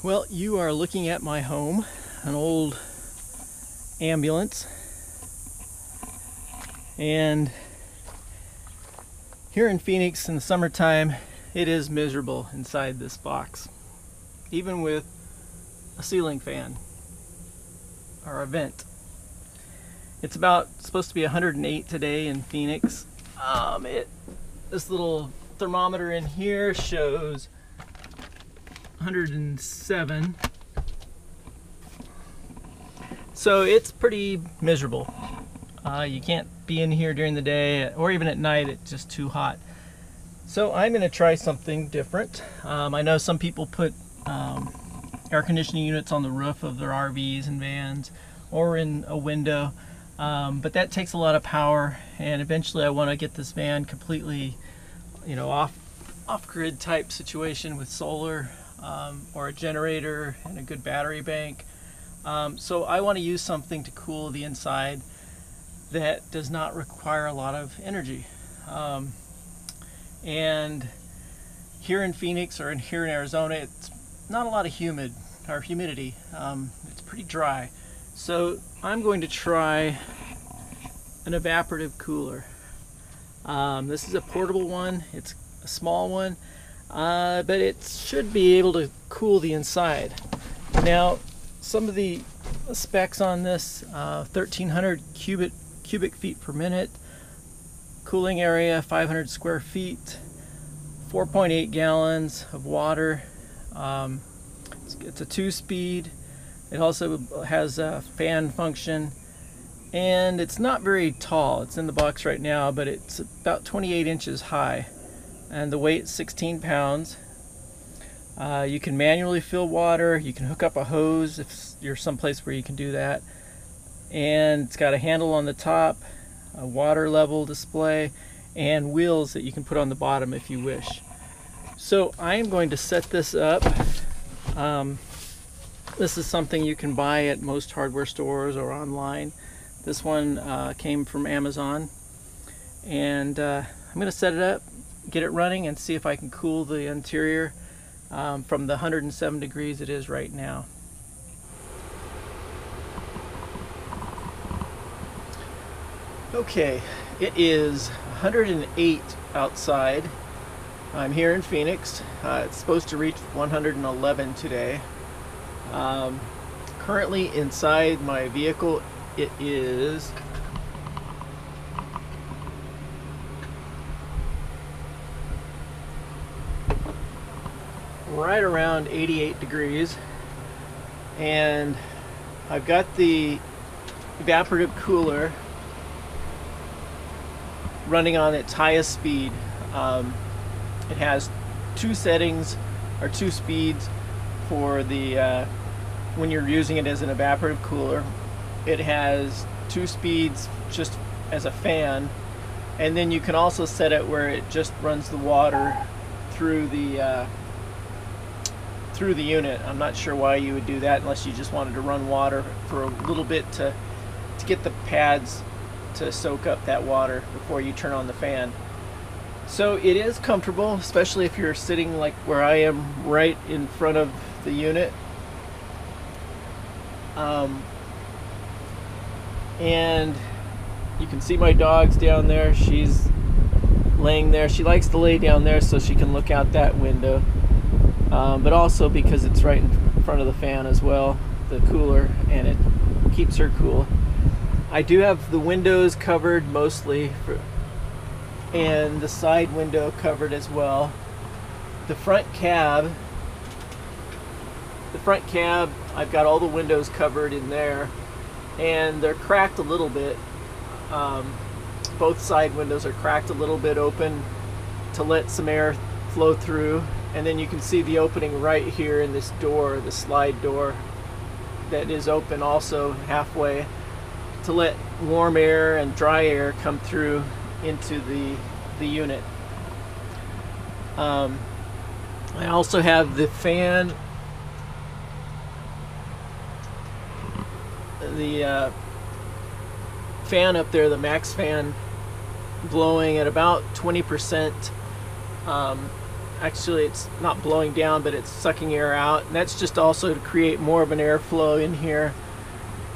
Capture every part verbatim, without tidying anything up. Well, you are looking at my home, an old ambulance, and here in Phoenix in the summertime it is miserable inside this box, even with a ceiling fan or a vent. It's about supposed to be one hundred eight today in Phoenix. Um, it this little thermometer in here shows one hundred seven, so it's pretty miserable. Uh, you can't be in here during the day or even at night, it's just too hot. So I'm going to try something different. Um, I know some people put um, air conditioning units on the roof of their R Vs and vans or in a window, um, but that takes a lot of power, and eventually I want to get this van completely, you know, off off-grid type situation with solar. Um, or a generator and a good battery bank. Um, so I want to use something to cool the inside that does not require a lot of energy. Um, and here in Phoenix or in here in Arizona, it's not a lot of humid or humidity. Um, it's pretty dry. So I'm going to try an evaporative cooler. Um, this is a portable one. It's a small one. Uh, but it should be able to cool the inside. Now, some of the specs on this, uh, thirteen hundred cubic, cubic feet per minute, cooling area five hundred square feet, four point eight gallons of water. Um, it's, it's a two-speed. It also has a fan function, and it's not very tall. It's in the box right now, but it's about twenty-eight inches high. And the weight is sixteen pounds. Uh, you can manually fill water. You can hook up a hose if you're someplace where you can do that. And it's got a handle on the top, a water level display, and wheels that you can put on the bottom if you wish. So I am going to set this up. Um, this is something you can buy at most hardware stores or online. This one uh, came from Amazon. And uh, I'm going to set it up, get it running, and see if I can cool the interior um, from the one hundred seven degrees it is right now. Okay, it is one hundred eight outside. I'm here in Phoenix. Uh, it's supposed to reach one hundred eleven today. Um, currently inside my vehicle it is right around eighty-eight degrees, and I've got the evaporative cooler running on its highest speed. Um, it has two settings or two speeds for the uh, when you're using it as an evaporative cooler. It has two speeds just as a fan, and then you can also set it where it just runs the water through the uh, through the unit. I'm not sure why you would do that unless you just wanted to run water for a little bit to, to get the pads to soak up that water before you turn on the fan. So it is comfortable, especially if you're sitting like where I am, right in front of the unit. Um, and you can see my dog's down there. She's laying there. She likes to lay down there so she can look out that window. Um, but also because it's right in front of the fan as well, the cooler, and it keeps her cool. I do have the windows covered mostly, for, and the side window covered as well. The front cab, the front cab, I've got all the windows covered in there, and they're cracked a little bit. Um, both side windows are cracked a little bit open to let some air flow through. And then you can see the opening right here in this door, the slide door, that is open also halfway to let warm air and dry air come through into the, the unit. Um, I also have the fan, the uh, fan up there, the max fan, blowing at about twenty percent. Um, actually it's not blowing down, but it's sucking air out, and that's just also to create more of an airflow in here.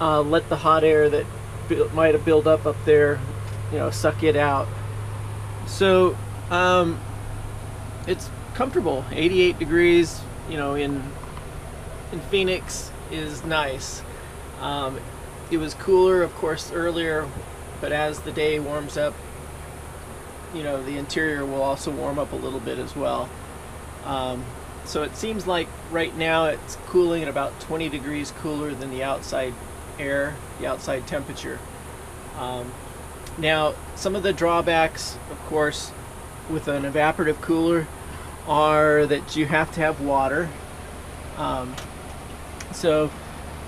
Uh, let the hot air that might have built up up there, you know, suck it out. So um, it's comfortable. eighty-eight degrees, you know, in in Phoenix is nice. Um, it was cooler, of course, earlier, but as the day warms up, you know, the interior will also warm up a little bit as well. Um, so it seems like right now it's cooling at about twenty degrees cooler than the outside air, the outside temperature. Um, now, some of the drawbacks, of course, with an evaporative cooler are that you have to have water. Um, so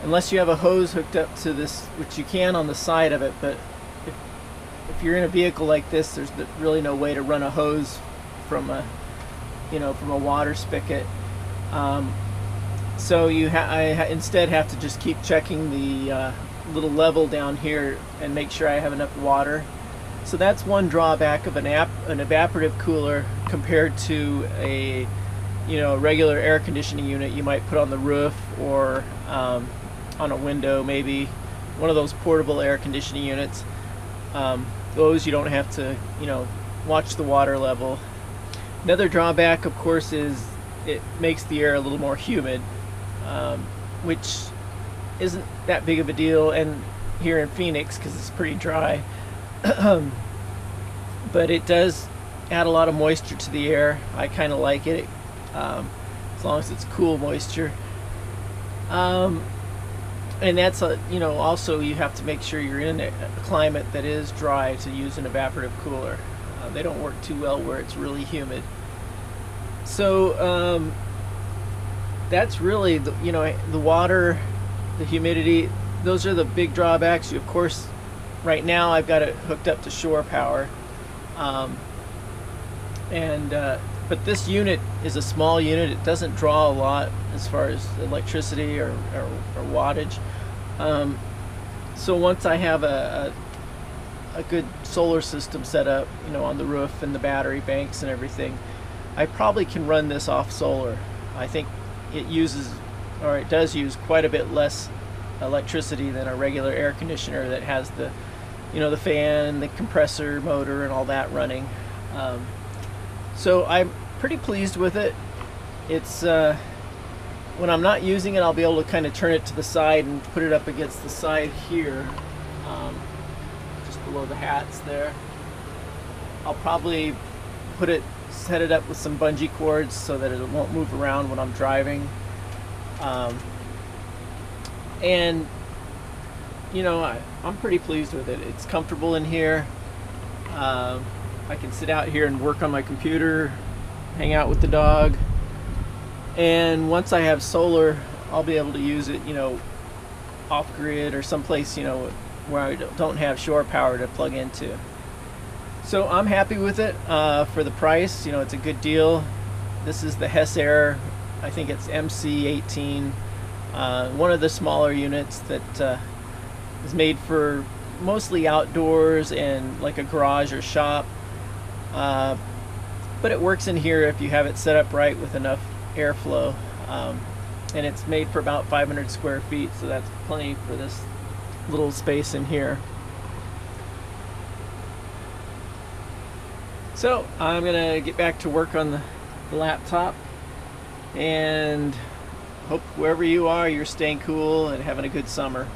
unless you have a hose hooked up to this, which you can on the side of it, but if, if you're in a vehicle like this, there's really no way to run a hose from a, you know, from a water spigot. Um, so you ha I ha instead have to just keep checking the uh, little level down here and make sure I have enough water. So that's one drawback of an, ap an evaporative cooler compared to a, you know, a regular air conditioning unit you might put on the roof or um, on a window, maybe one of those portable air conditioning units. Um, those you don't have to, you know, watch the water level. Another drawback, of course, is it makes the air a little more humid, um, which isn't that big of a deal, and here in Phoenix because it's pretty dry. But it does add a lot of moisture to the air. I kind of like it, um, as long as it's cool moisture. Um, and that's a, you know, also you have to make sure you're in a climate that is dry to use an evaporative cooler. Uh, they don't work too well where it's really humid. So um, that's really the, you know, the water, the humidity, those are the big drawbacks. You, of course, right now I've got it hooked up to shore power, um, and uh, but this unit is a small unit. It doesn't draw a lot as far as electricity or, or, or wattage. Um, so once I have a, a, a good solar system set up, you know, on the roof and the battery banks and everything, I probably can run this off solar. I think it uses, or it does use, quite a bit less electricity than a regular air conditioner that has the, you know, the fan, the compressor motor and all that running. Um, so I'm pretty pleased with it. It's uh, when I'm not using it, I'll be able to kind of turn it to the side and put it up against the side here, um, just below the hats there. I'll probably put it, set it up with some bungee cords so that it won't move around when I'm driving. Um, and you know, I, I'm pretty pleased with it. It's comfortable in here. Um, I can sit out here and work on my computer, hang out with the dog, and once I have solar, I'll be able to use it, you know, off-grid or someplace, you know, where I don't have shore power to plug into. So I'm happy with it uh, for the price. You know, it's a good deal. This is the Hessaire. I think it's M C eighteen, uh, one of the smaller units that uh, is made for mostly outdoors and like a garage or shop. Uh, but it works in here if you have it set up right with enough airflow. Um, and it's made for about five hundred square feet, so that's plenty for this little space in here. So I'm gonna get back to work on the, the laptop, and hope wherever you are, you're staying cool and having a good summer.